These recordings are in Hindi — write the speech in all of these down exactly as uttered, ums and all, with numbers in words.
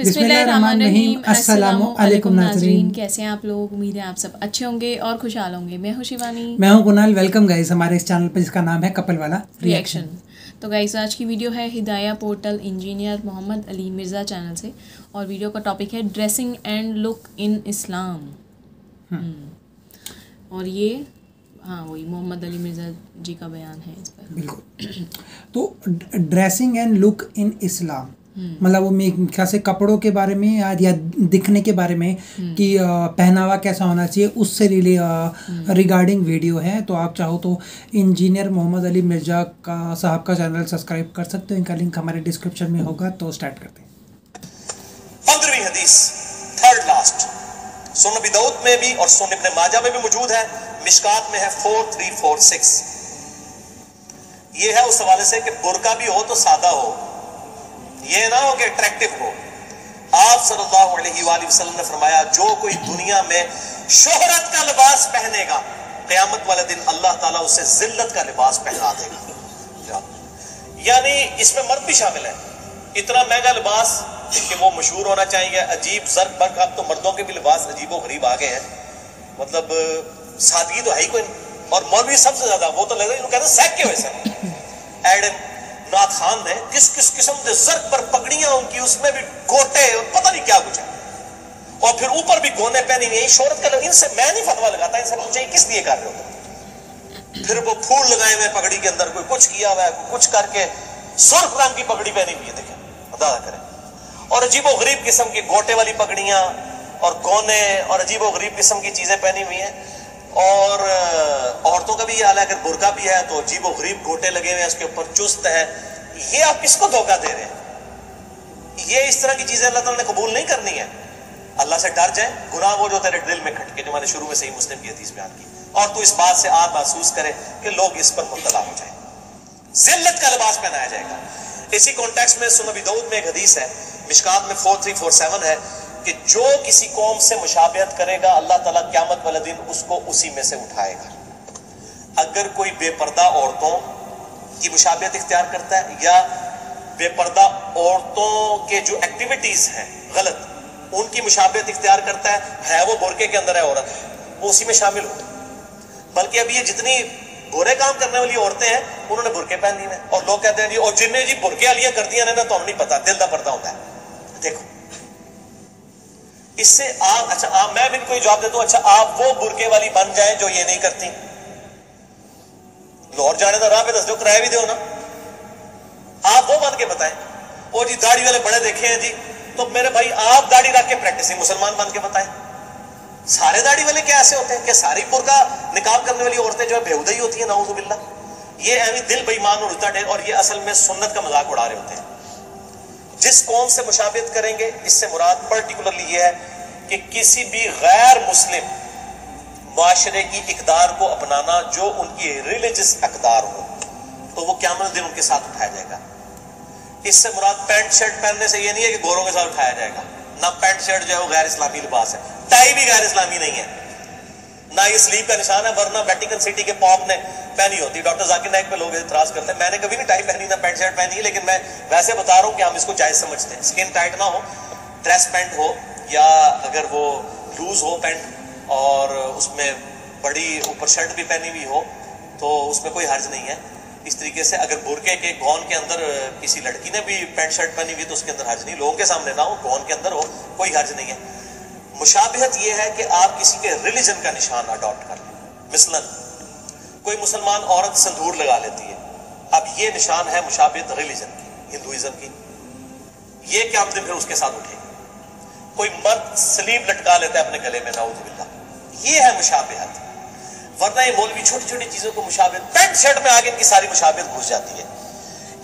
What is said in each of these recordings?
बिस्मिल्लाहिर्रहमानिर्रहीम। अस्सलाम वालेकुम नाज़रीन, कैसे हैं आप लोग? उम्मीद है आप सब अच्छे होंगे और खुशहाल होंगे। मैं हूं शिवानी, मैं हूं कुणाल। वेलकम गाइस हमारे इस चैनल पर जिसका नाम है कपल वाला रिएक्शन। तो गाइस आज की वीडियो है Hidaya portal engineer Mohammad Ali Mirza channel से, और वीडियो का टॉपिक है ड्रेसिंग एंड लुक इन इस्लाम। और ये हाँ वही मोहम्मद अली मिर्ज़ा जी का बयान है इस पर। बिल्कुल, तो ड्रेसिंग एंड लुक इन इस्लाम मतलब वो मेरे ख्याल से कपड़ों के बारे में या, या दिखने के बारे में कि पहनावा कैसा होना चाहिए, उससे रिगार्डिंग वीडियो है। तो आप चाहो तो इंजीनियर मोहम्मद अली मिर्ज़ा का साहब का चैनल सब्सक्राइब कर सकते हो। इनका लिंक हमारे डिस्क्रिप्शन में होगा। तो स्टार्ट करते हैं। पंद्रहवीं हदीस थर्ड लास्ट सुन दाऊद में भी और सुन इब्न माजा में भी मौजूद है, मिशकात में है फोर थ्री फोर सिक्स। ये है उस हवाले से कि बुर्का भी हो तो सादा हो, ये ना हो कि अट्रैक्टिव हो। आप सल्लल्लाहु अलैहि वसल्लम ने फरमाया जो कोई दुनिया में शोहरत का लिबास पहनेगा क़यामत वाले दिन अल्लाह ताला उसे जिल्लत का लिबास पहना देगा। यानी इसमें मर्द भी शामिल है। इतना महंगा लिबास कि वो मशहूर होना चाहिए, अजीब जर्क बर्क। अब तो मर्दों के भी लिबास अजीब व गरीब आ गए हैं, मतलब सादगी तो है ही कोई नहीं। और मौलवी सबसे ज्यादा वो तो लग रहा है सैक के वैसे एडन नाथ खान ने किस किस किस्म के जर्क पर पगड़ियां उनकी, उसमें भी गोटे और पता नहीं क्या कुछ है, और फिर ऊपर भी गोने पहनी हुई। शोहरत का इनसे मैं नहीं फतवा लगाता, इनसे पूछे किस लिए कर रहे हो। फिर वो फूल लगाए हुए पगड़ी के अंदर, कोई कुछ किया हुआ है, कोई कुछ करके सुर्ख रंग की पगड़ी पहनी हुई है, देखे अदा करे। और अजीबो गरीब किस्म की गोटे वाली पगड़ियां और गोने और अजीबो गरीब किस्म की चीजें पहनी हुई है। और औरतों का भी ये हाल है, अगर बुर्का भी है तो अजीब गरीब गोटे लगे हुए हैं उसके ऊपर, चुस्त है। ये आप किसको धोखा दे रहे हैं? ये इस तरह की चीजें अल्लाह ताला ने कबूल नहीं करनी है। अल्लाह से डर जाए, गुनाह वो जो तेरे दिल में खटके, जो मैंने शुरू में सही मुस्लिम की हदीस बयान की। और तू इस बात से आद महसूस करे कि लोग इस पर मुब्तला हो जाए, जिल्लत का लिबास पहनाया जाएगा। इसी कॉन्टेक्स्ट में सुन अबी दाऊद में एक हदीस है, मिशकात में फोर थ्री फोर सेवन है कि जो किसी कौम से मुशाबहत करेगा अल्लाह ताला क़यामत वाले दिन उसको उसी में से उठाएगा। अगर कोई बेपर्दा औरतों की मुशाबहत इख्तियार करता है या बेपर्दा औरतों के जो एक्टिविटीज हैं गलत, उनकी मुशाबहत इख्तियार करता है, है वो बुरके के अंदर है औरत, वो उसी में शामिल हो। बल्कि अब ये जितनी बुरे काम करने वाली औरतें हैं उन्होंने बुरके पहन लिए हैं, और लोग कहते हैं जी और जिनने जी बुरके वालियां कर दिया ना तो हम नहीं पता दिल का पर्दा होता है। देखो इससे आप अच्छा आप मैं भी इनको जवाब देता हूं, अच्छा आप वो बुरके वाली बन जाए जो ये नहीं करती। लाहौर जाने तो राह पे दस दो, किराया भी दो ना, आप वो बन के बताएं। और जी दाढ़ी वाले बड़े देखे हैं जी, तो मेरे भाई आप दाढ़ी रख के प्रैक्टिसिंग मुसलमान बन के बताएं। सारे दाढ़ी वाले क्या ऐसे होते हैं कि सारी बुरका निकाब करने वाली औरतें जो है बेहुदा ही होती है? नाउजुबिल्ला, ये अभी दिल बेईमान और उल्टा ढेर, और ये असल में सुन्नत का मजाक उड़ा रहे होते हैं। जिस कौम से मुशाबहत करेंगे, इससे मुराद पर्टिकुलरली ये है कि किसी भी गैर मुस्लिम माशरे की इकदार को अपनाना जो उनकी रिलीजियस अकदार हो, तो वो क़यामत दिन उनके साथ उठाया जाएगा। इससे मुराद पैंट शर्ट पहनने से ये नहीं है कि गोरों के साथ उठाया जाएगा ना। पैंट शर्ट जो है वो गैर इस्लामी लिबास है, टाई भी गैर इस्लामी नहीं है ना, ये स्लीव का निशान है, वरना वेटिकन सिटी के पॉप ने पहनी होती। डॉक्टर जाकिर नाइक पे लोग इतराज करते हैं, मैंने कभी नहीं टाई पहनी ना पैंट शर्ट पहनी, लेकिन मैं वैसे बता रहा हूँ कि हम इसको जायज समझते हैं। स्किन टाइट ना हो, ड्रेस पैंट हो, या अगर वो लूज हो पैंट और उसमें बड़ी ऊपर शर्ट भी पहनी हुई हो तो उसमें कोई हर्ज नहीं है। इस तरीके से अगर बुरके के गौन के अंदर किसी लड़की ने भी पैंट शर्ट पहनी हुई तो उसके अंदर हर्ज नहीं, लोगों के सामने ना हो, गौन के अंदर हो, कोई हर्ज नहीं है। मुशाबहत यह है कि आप किसी के रिलीजन का निशान अडॉप्ट कर लें। मिसलन कोई मुसलमान औरत सिंदूर लगा लेती है, अब ये निशान है मुशाबहत रिलीजन की, हिंदुइज्म की, ये क्या आप दिन फिर उसके साथ उठेंगे। कोई मर्द स्लीव लटका लेता है अपने गले में, नाउजुबिल्ला, ये है मुशाबहत। वरना ये मौलवी छोटी छोटी चीजों को मुशाबहत, पैंट शर्ट में आगे इनकी सारी मुशाबहत घुस जाती है।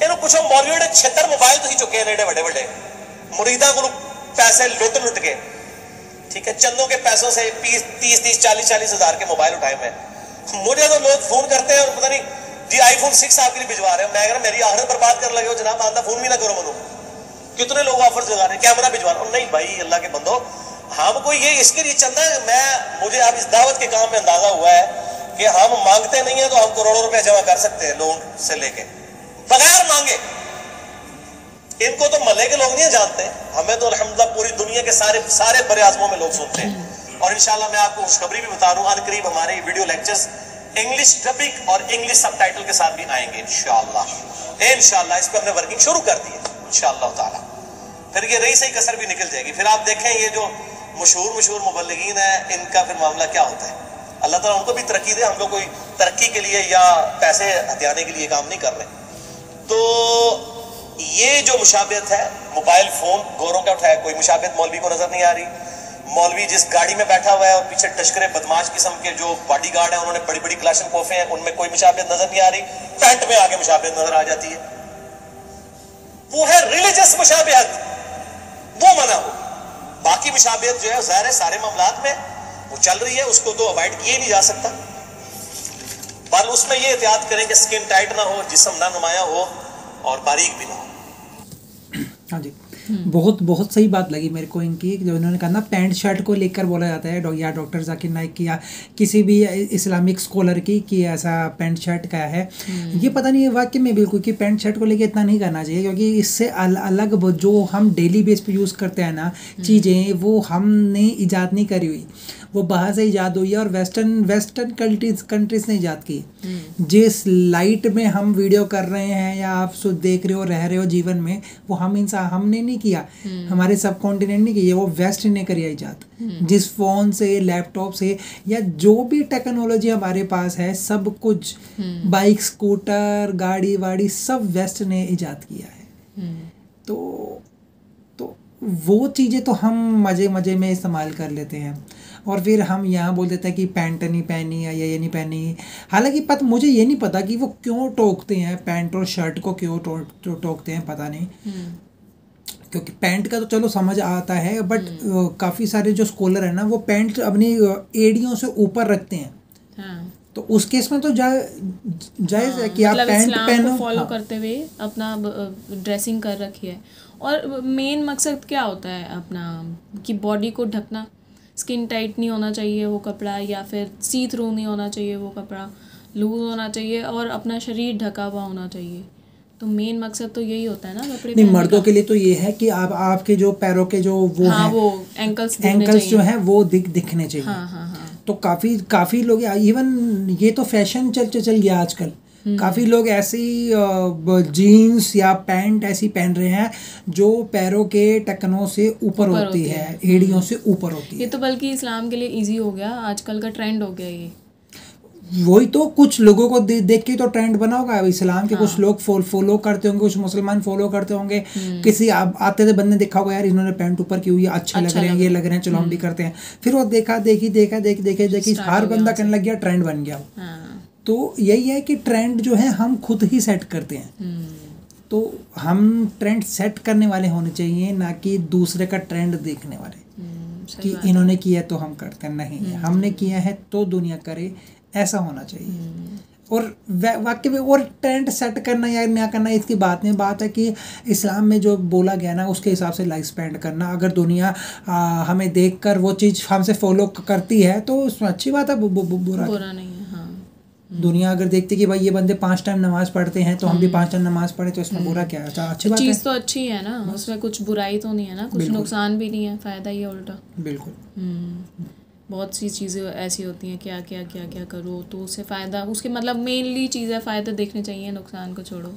इन्होंने कुछ मौलवी छितर मोबाइल तो ही चुके हैं एडे बड़े बड़े मुरीदा को पैसे लुट लुट के, ठीक है, चंदों के पैसों से तीस तीस चालीस चालीस हजार के मोबाइल उठाए हुए हैं। मुझे तो लोग फोन करते हैं और पता नहीं जी आईफोन सिक्स आपके लिए भिजवा रहे हैं, मैं अगर मेरी आहरत बर्बाद कर लगे हो जनाब, आंदा फोन भी ना करो मनो। कितने लोग ऑफर लगा रहे हैं, कैमरा भिजवा रहे हो। नहीं भाई अल्लाह के बंदो, हम कोई ये इसके लिए चंदा, मैं मुझे आप इस दावत के काम में अंदाजा हुआ है कि हम मांगते नहीं है तो हम करोड़ों रुपया जमा कर सकते हैं लोन से लेके बगैर मांगे। इनको तो मलय के लोग नहीं जानते, हमें तो अल्हम्दुलिल्लाह पूरी दुनिया के सारे सारे बड़े आजमों में लोग सुनते हैं। और इंशाल्लाह मैं आपको खुशखबरी भी बता रहा हूँ, करीब हमारे वीडियो लेक्चर्स इंग्लिश टॉपिक और इंग्लिश सबटाइटल के साथ भी आएंगे इंशाल्लाह इंशाल्लाह। इस पर हमने वर्किंग शुरू कर दी है इंशाल्लाह ताला, फिर ये रही सही कसर भी निकल जाएगी। फिर आप देखें ये जो मशहूर मशहूर मुबल्लिगीन है, इनका फिर मामला क्या होता है। अल्लाह ताला उनको भी तरक्की दे, हम लोग कोई तरक्की के लिए या पैसे हथियाने के लिए काम नहीं कर रहे। तो ये जो मुशाबियत है, मोबाइल फोन गोरों का उठाया, कोई मुशाबियत मौलवी को नजर नहीं आ रही। मौलवी जिस गाड़ी में बैठा हुआ है और पीछे टश्करे बदमाश किस्म के जो बॉडी गार्ड है, उन्होंने बड़ी बड़ी क्लाशन कोफे हैं, उनमें कोई मुशाबियत नजर नहीं आ रही। पैंट में आगे मुशाबियत नजर आ जाती है, वो है रिलीजियस मुशाबियत, वो मना हो। बाकी मुशाबियत जो है जाहिर है सारे मामलात में वो चल रही है, उसको तो अवॉइड किया ही नहीं जा सकता। पर उसमें यह एहतियात करें कि स्किन टाइट ना हो, जिस्म ना नुमाया हो और बारीक भी ना हो। हाँ जी, बहुत बहुत सही बात लगी मेरे को इनकी, जो इन्होंने कहा ना पैंट शर्ट को लेकर बोला जाता है, डॉ या डॉक्टर जाकिर नाइक की या किसी भी इस्लामिक स्कॉलर की कि ऐसा पैंट शर्ट का है। ये पता नहीं है वाकई में बिल्कुल कि पैंट शर्ट को लेकर इतना नहीं करना चाहिए, क्योंकि इससे अल, अलग जो हम डेली बेस पे यूज़ करते हैं ना चीज़ें, वो हमने ईजाद नहीं करी हुई, वो बाहर से ईजाद हुई है और वेस्टर्न वेस्टर्न कंट्रीज कंट्रीज ने ईजाद की। जिस लाइट में हम वीडियो कर रहे हैं या आप सो देख रहे हो रह रहे हो जीवन में, वो हम इंसान हमने नहीं किया, हमारे सब कॉन्टिनेंट ने किया, वो वेस्ट ने करी ईजाद। जिस फ़ोन से लैपटॉप से या जो भी टेक्नोलॉजी हमारे पास है, सब कुछ बाइक स्कूटर गाड़ी वाड़ी सब वेस्ट ने ईजाद किया है। तो तो वो चीज़ें तो हम मज़े मज़े में इस्तेमाल कर लेते हैं और फिर हम यहाँ बोल देते हैं कि पैंट नहीं पहनी या ये नहीं पहनी। हालांकि पता मुझे ये नहीं पता कि वो क्यों टोकते हैं, पैंट और शर्ट को क्यों टो, टो, टोकते हैं पता नहीं। क्योंकि पैंट का तो चलो समझ आता है, बट काफ़ी सारे जो स्कॉलर हैं ना वो पैंट अपनी एड़ियों से ऊपर रखते हैं। हाँ। तो उस केस में तो जायज़ है कि आप पैंट पहनो, फॉलो करते हुए अपना ड्रेसिंग कर रखी है। और मेन मकसद क्या होता है अपना कि बॉडी को ढकना, स्किन टाइट नहीं होना चाहिए वो कपड़ा, या फिर सी थ्रू नहीं होना चाहिए वो कपड़ा, लूज होना चाहिए और अपना शरीर ढका हुआ होना चाहिए। तो मेन मकसद तो यही होता है ना कपड़े नहीं, मर्दों के लिए तो ये है कि आप आपके जो पैरों के जो वो हाँ, हैं वो एंकल्स एंकल्स जो हैं वो दिख दिखने चाहिए। हाँ, हाँ, हाँ। तो काफ़ी काफ़ी लोग इवन ये तो फैशन चल चल गया आजकल, काफ़ी लोग ऐसी जीन्स या पैंट ऐसी पहन रहे हैं जो पैरों के टखनों से ऊपर होती, होती है, एड़ियों से ऊपर होती है। ये तो बल्कि इस्लाम के लिए इजी हो गया, आजकल का ट्रेंड हो गया ये। वही तो, कुछ लोगों को दे, देख के तो ट्रेंड बना होगा इस्लाम के। हाँ। कुछ लोग फॉलो फॉलो करते होंगे, कुछ मुसलमान फॉलो करते होंगे, किसी आप आते थे बंदे देखा होगा यार इन्होंने पैंट ऊपर की हुई है, अच्छा, अच्छा लग रहे हैं, ये लग रहे हैं, चलो हम भी करते हैं। फिर वो देखा देखी देखा देखी देखे देखी हर बंदा कहने लग गया, ट्रेंड बन गया। तो यही है कि ट्रेंड जो है हम खुद ही सेट करते हैं, तो हम ट्रेंड सेट करने वाले होने चाहिए, ना कि दूसरे का ट्रेंड देखने वाले कि इन्होंने किया तो हम करते हैं। नहीं, हमने किया है तो दुनिया करे, ऐसा होना चाहिए। और वाकई में और ट्रेंड सेट करना या ना करना इसकी बात नहीं, बात है कि इस्लाम में जो बोला गया ना उसके हिसाब से लाइफ स्पेंड करना। अगर दुनिया आ, हमें देखकर वो चीज़ हमसे फॉलो करती है तो उसमें अच्छी बात है, बु, बु, बु, बुरा, बुरा नहीं है। हाँ। दुनिया अगर देखती कि भाई ये बंदे पांच टाइम नमाज पढ़ते हैं तो हम भी पांच टाइम नमाज पढ़े, तो इसमें बुरा क्या है? अच्छा, अच्छी बात है, चीज़ तो अच्छी है ना, उसमें कुछ बुराई तो नहीं है ना, कुछ नुकसान भी नहीं है, फ़ायदा ही उल्टा। बिल्कुल, बहुत सी चीज़ें ऐसी होती हैं क्या क्या क्या क्या करो तो उससे फ़ायदा, उसके मतलब मेनली चीज़ें फ़ायदा देखने चाहिए, नुकसान को छोड़ो।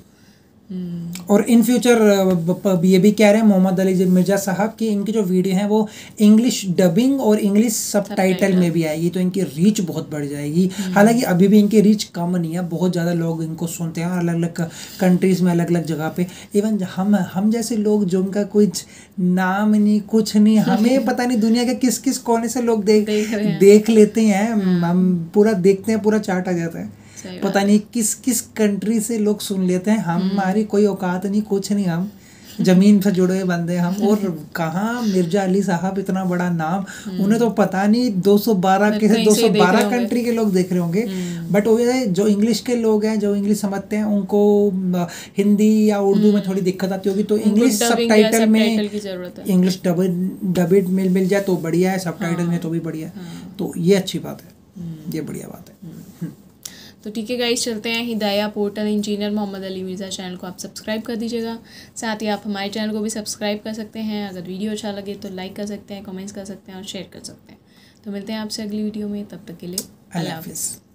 और इन फ्यूचर ये भी कह रहे हैं मोहम्मद अली मिर्जा साहब कि इनकी जो वीडियो हैं वो इंग्लिश डबिंग और इंग्लिश सबटाइटल में भी आएगी, तो इनकी रीच बहुत बढ़ जाएगी। हालांकि अभी भी इनकी रीच कम नहीं है, बहुत ज़्यादा लोग इनको सुनते हैं अलग अलग कंट्रीज़ में, अलग अलग जगह पे। इवन हम हम जैसे लोग जो उनका कुछ नाम नहीं कुछ नहीं, हमें पता नहीं दुनिया के किस किस कोने से लोग देख देख लेते हैं, हम पूरा देखते हैं, पूरा चार्ट आ जाता है, पता नहीं किस किस कंट्री से लोग सुन लेते हैं। हमारी कोई औकात नहीं, कुछ नहीं, हम जमीन से जुड़े हुए बंदे हम। और कहाँ मिर्जा अली साहब इतना बड़ा नाम, उन्हें तो पता नहीं दो सौ बारह के दो सौ बारह कंट्री के लोग देख रहे होंगे, बट वो जो इंग्लिश के लोग हैं जो इंग्लिश समझते हैं उनको हिंदी या उर्दू में थोड़ी दिक्कत आती होगी, तो इंग्लिश सबटाइटल में इंग्लिश डबिड मिल मिल जाए तो बढ़िया है, सबटाइटल में तो भी बढ़िया है। तो ये अच्छी बात है, ये बढ़िया बात है। तो ठीक है गाइस, चलते हैं Hidaya portal engineer Mohammad Ali Mirza channel को आप सब्सक्राइब कर दीजिएगा। साथ ही आप हमारे चैनल को भी सब्सक्राइब कर सकते हैं। अगर वीडियो अच्छा लगे तो लाइक कर सकते हैं, कमेंट्स कर सकते हैं और शेयर कर सकते हैं। तो मिलते हैं आपसे अगली वीडियो में, तब तक के लिए अल्लाह हाफिज़।